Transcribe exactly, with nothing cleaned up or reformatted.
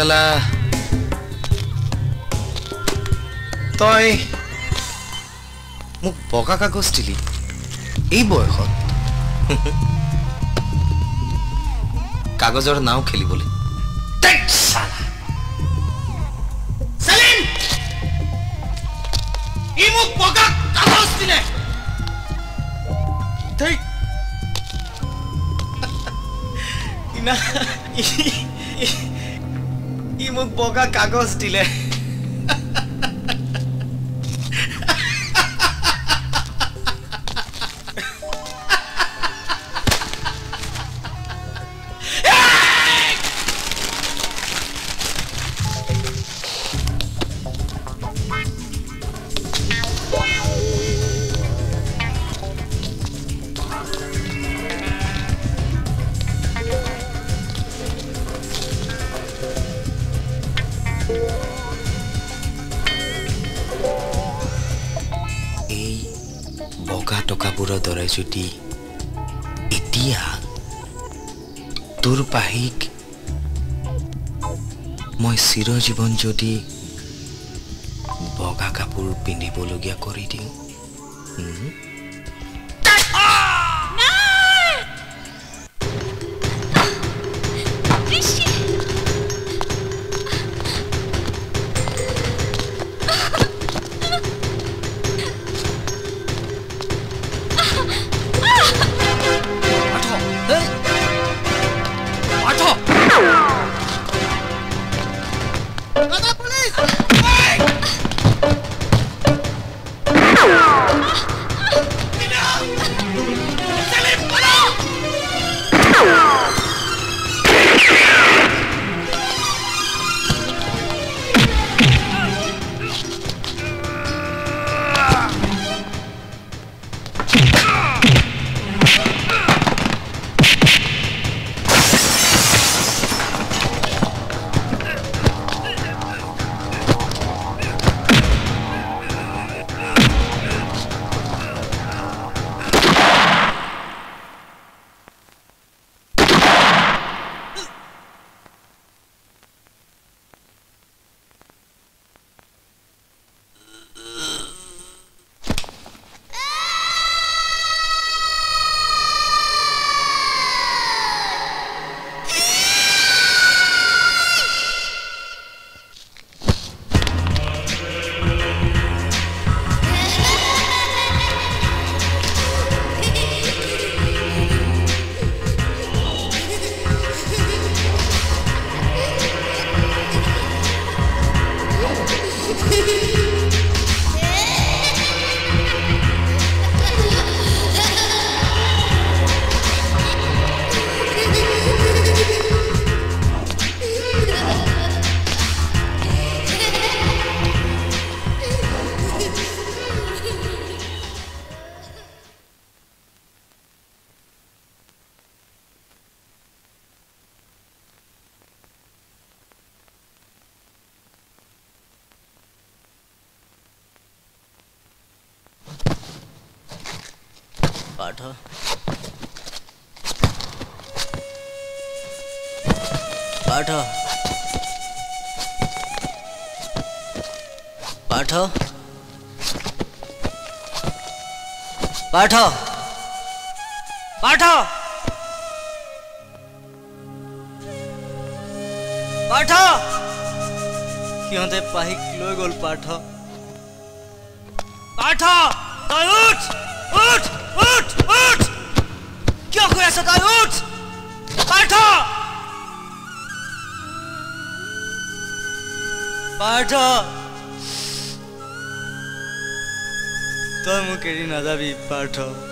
Sala. Toy. Muk poka kagos tili. Ei boy hot. Kagozor now kheli bole. Take Sala. Salim. Ei muk poka kagos tile. Take. Ina. He muk boga kagos dile. যদি ইতিয়া তোর পাহিক মই চির জীবন যদি বগা কাপোৰ পিন্ধিবলগিয়া কৰি দিও Partha Partha Partha Partha Partha Kyonte pahik loi gol Partha Partha Toy ut ut ut ut Kya koi asa toy ut Partha Partha Toy mukeri najabi Partha